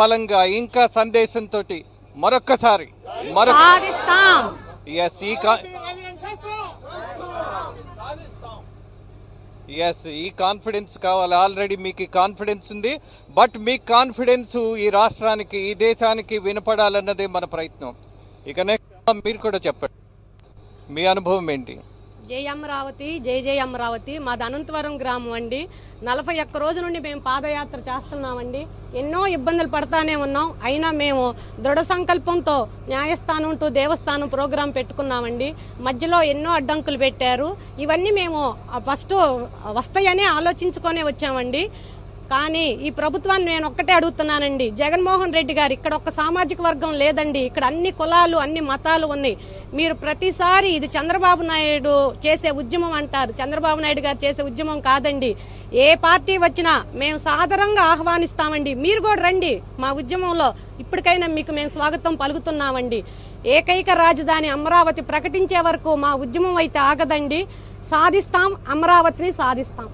బలంగా ఇంకా సందేశంతో మరొక్కసారి ఈ కాన్ఫిడెన్స్ కావాలి. ఆల్రెడీ మీకు కాన్ఫిడెన్స్ ఉంది, బట్ మీ కాన్ఫిడెన్స్ ఈ రాష్ట్రానికి ఈ దేశానికి వినపడాలన్నదే మన ప్రయత్నం. ఇక నెక్స్ట్ మీరు కూడా చెప్పండి, మీ అనుభవం ఏంటి? జై అమరావతి, జై జై అమరావతి. మాది అనంతవరం గ్రామం అండి. 41 రోజుల నుండి మేము పాదయాత్ర చేస్తున్నామండి. ఎన్నో ఇబ్బందులు పడతానే ఉన్నాం, అయినా మేము దృఢ సంకల్పంతో న్యాయస్థానం టు దేవస్థానం ప్రోగ్రాం పెట్టుకున్నామండి. మధ్యలో ఎన్నో అడ్డంకులు పెట్టారు. ఇవన్నీ మేము ఫస్ట్ వస్తాయనే ఆలోచించుకొనే వచ్చామండి. కానీ ఈ ప్రభుత్వాన్ని నేను ఒక్కటే అడుగుతున్నానండి, జగన్మోహన్ రెడ్డి గారు, ఇక్కడ ఒక్క సామాజిక వర్గం లేదండి, ఇక్కడ అన్ని కులాలు అన్ని మతాలు ఉన్నాయి. మీరు ప్రతిసారి ఇది చంద్రబాబు నాయుడు చేసే ఉద్యమం అంటారు, చంద్రబాబు నాయుడు గారు చేసే ఉద్యమం కాదండి. ఏ పార్టీ వచ్చినా మేము సాధారణంగా ఆహ్వానిస్తామండి, మీరు కూడా రండి మా ఉద్యమంలో, ఇప్పటికైనా మీకు మేము స్వాగతం పలుకుతున్నామండి. ఏకైక రాజధాని అమరావతి ప్రకటించే వరకు మా ఉద్యమం అయితే ఆగదండి. సాధిస్తాం, అమరావతిని సాధిస్తాం.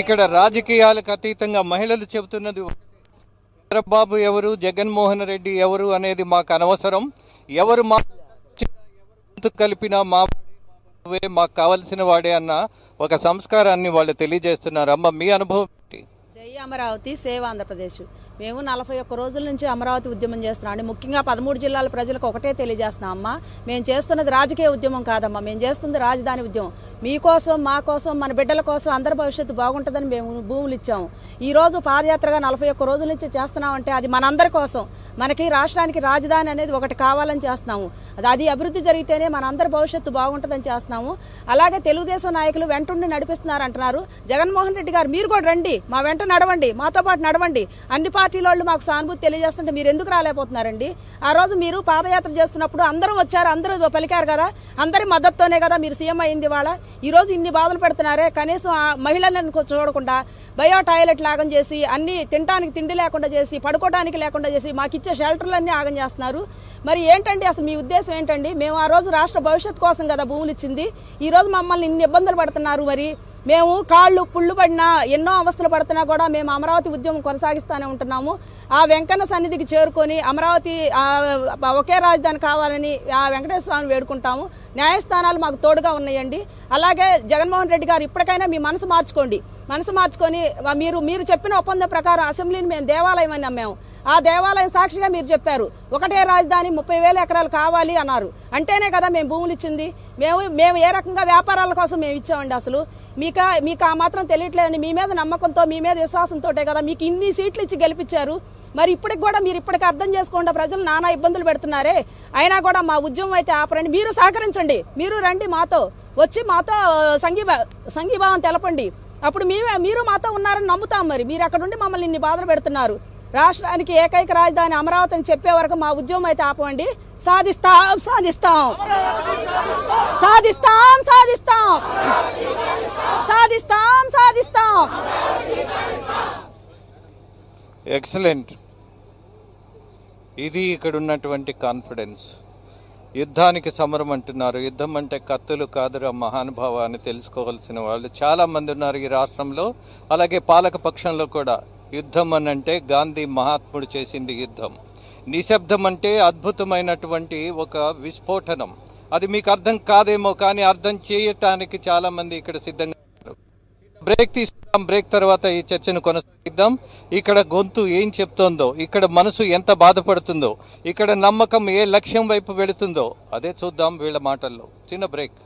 ఇక్కడ రాజకీయాలకు అతీతంగా మహిళలు చెబుతున్నది, చంద్రబాబు ఎవరు, జగన్మోహన్ రెడ్డి ఎవరు అనేది మాకు అనవసరం. ఎవరు మా కలిపినా మాకు కావలసిన వాడే అన్న ఒక సంస్కారాన్ని వాళ్ళు తెలియజేస్తున్నారు. అమ్మ, మీ అనుభవం? జై అమరావతి, సేవ ఆంధ్రప్రదేశ్. మేము 41 రోజుల నుంచి అమరావతి ఉద్యమం చేస్తున్నాం అండి. ముఖ్యంగా 13 జిల్లాల ప్రజలకు ఒకటే తెలియజేస్తున్నాం, అమ్మా మేము చేస్తున్నది రాజకీయ ఉద్యమం కాదమ్మా, మేము చేస్తుంది రాజధాని ఉద్యమం. మీకోసం, మా కోసం, మన బిడ్డల కోసం, అందరి భవిష్యత్తు బాగుంటుందని మేము భూములు ఇచ్చాము. ఈ రోజు పాదయాత్రగా 41 రోజుల నుంచి చేస్తున్నామంటే అది మనందరి కోసం, మనకి రాష్ట్రానికి రాజధాని అనేది ఒకటి కావాలని చేస్తున్నాము. అది అభివృద్ధి జరిగితేనే మనందరి భవిష్యత్తు బాగుంటుందని చేస్తున్నాము. అలాగే తెలుగుదేశం నాయకులు వెంటుండి నడిపిస్తున్నారు అంటున్నారు. జగన్మోహన్ రెడ్డి గారు, మీరు కూడా రండి, మా వెంట నడవండి, మాతో పాటు నడవండి. అన్ని పార్టీల వాళ్ళు మాకు సానుభూతి తెలియజేస్తుంటే మీరు ఎందుకు రాలేకపోతున్నారండి? ఆ రోజు మీరు పాదయాత్ర చేస్తున్నప్పుడు అందరూ వచ్చారు, అందరూ పలికారు కదా, అందరి మద్దతుతోనే కదా మీరు సీఎం అయింది. వాళ్ళ ఈరోజు ఇన్ని బాధలు పెడుతున్నారే, కనీసం మహిళలను చూడకుండా బయో టాయిలెట్ లాగం చేసి, అన్ని తినడానికి తిండి లేకుండా చేసి, పడుకోవడానికి లేకుండా చేసి, మాకు ఇచ్చే షెల్టర్లన్నీ ఆగం చేస్తున్నారు. మరి ఏంటండి అసలు మీ ఉద్దేశం ఏంటండి? మేము ఆ రోజు రాష్ట్ర భవిష్యత్తు కోసం కదా భూములు ఇచ్చింది, ఈ రోజు మమ్మల్ని ఇన్ని ఇబ్బందులు పడుతున్నారు. మరి మేము కాళ్ళు పుళ్ళు పడినా, ఎన్నో అవస్థలు పడుతున్నా కూడా మేము అమరావతి ఉద్యమం కొనసాగిస్తూనే ఉంటున్నాము. ఆ వెంకన్న సన్నిధికి చేరుకొని అమరావతి ఒకే రాజధాని కావాలని ఆ వెంకటేశ్వర స్వామిని వేడుకుంటాము. న్యాయస్థానాలు మాకు తోడుగా ఉన్నాయండి. అలాగే జగన్మోహన్ రెడ్డి గారు, ఇప్పటికైనా మీ మనసు మార్చుకోండి. మనసు మార్చుకొని మీరు చెప్పిన ఒప్పందం ప్రకారం అసెంబ్లీని మేము దేవాలయం అని నమ్మాము. ఆ దేవాలయం సాక్షిగా మీరు చెప్పారు ఒకటే రాజధాని 30,000 ఎకరాలు కావాలి అన్నారు. అంటేనే కదా మేము భూములు ఇచ్చింది. మేము ఏ రకంగా వ్యాపారాల కోసం మేము ఇచ్చామండి? అసలు మీకు ఆ మాత్రం తెలియట్లేదని, మీ మీద నమ్మకంతో, మీ మీద విశ్వాసంతోటే కదా మీకు ఇన్ని సీట్లు ఇచ్చి గెలిపించారు. మరి ఇప్పటికి కూడా మీరు ఇప్పటికి అర్థం చేసుకోండి, ప్రజలు నానా ఇబ్బందులు పెడుతున్నారే, అయినా కూడా మా ఉద్యమం అయితే ఆపరండి. మీరు సహకరించండి, మీరు రండి, మాతో వచ్చి మాతో సంఘీభావం తెలపండి. అప్పుడు మీరు మాతో ఉన్నారని నమ్ముతాం. మరి మీరు అక్కడ ఉండి మమ్మల్ని ఇన్ని బాధలు పెడుతున్నారు. రాష్ట్రానికి ఏకైక రాజధాని అమరావతి అని చెప్పే వరకు మా ఉద్యమం అయితే ఆపండి. సాధిస్తాం, సాధిస్తాం, సాధిస్తాం, సాధిస్తాం, సాధిస్తాం, సాధిస్తాం. ఎక్సలెంట్. ఇది ఇక్కడ ఉన్నటువంటి కాన్ఫిడెన్స్. యుద్ధానికి సమరం అంటున్నారు. యుద్ధం అంటే కత్తులు కాదురా మహానుభావ అని తెలుసుకోవాల్సిన వాళ్ళు చాలామంది ఉన్నారు ఈ రాష్ట్రంలో. అలాగే పాలక పక్షంలో కూడా యుద్ధం అని అంటే గాంధీ మహాత్ముడు చేసింది యుద్ధం. నిశ్శబ్దం అంటే అద్భుతమైనటువంటి ఒక విస్ఫోటనం. అది మీకు అర్థం కాదేమో, కానీ అర్థం చేయటానికి చాలామంది ఇక్కడ సిద్ధంగా ఉన్నారు. బ్రేక్ తీసుకుందాం. బ్రేక్ తర్వాత ఈ చర్చను కొనసాగిద్దాం. ఇక్కడ గొంతు ఏం చెప్తోందో, ఇక్కడ మనసు ఎంత బాధపడుతుందో, ఇక్కడ నమ్మకం ఏ లక్ష్యం వైపు వెళుతుందో అదే చూద్దాం వీళ్ళ మాటల్లో. చిన్న బ్రేక్.